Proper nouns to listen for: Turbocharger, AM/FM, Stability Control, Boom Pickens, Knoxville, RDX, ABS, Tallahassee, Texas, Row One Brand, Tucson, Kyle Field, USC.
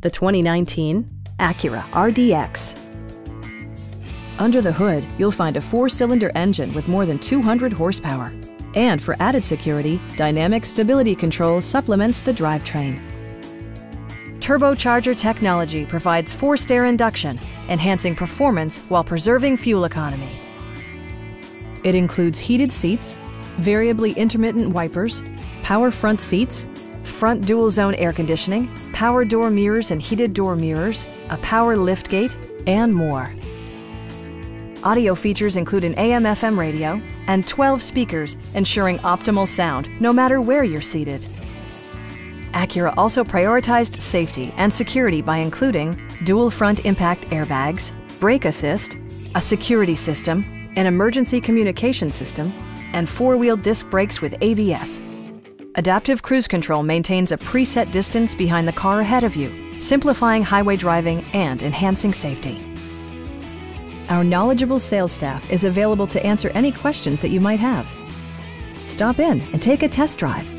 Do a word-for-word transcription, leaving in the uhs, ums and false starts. the twenty nineteen Acura R D X. Under the hood, you'll find a four-cylinder engine with more than two hundred horsepower. And for added security, Dynamic Stability Control supplements the drivetrain. Turbocharger technology provides forced air induction, enhancing performance while preserving fuel economy. It includes heated seats, variably intermittent wipers, power front seats, front dual-zone air conditioning, power door mirrors and heated door mirrors, a power liftgate, and more. Audio features include an A M F M radio and twelve speakers, ensuring optimal sound no matter where you're seated. Acura also prioritized safety and security by including dual front impact airbags, brake assist, a security system, an emergency communication system, and four-wheel disc brakes with A B S. Adaptive Cruise Control maintains a preset distance behind the car ahead of you, simplifying highway driving and enhancing safety. Our knowledgeable sales staff is available to answer any questions that you might have. Stop in and take a test drive.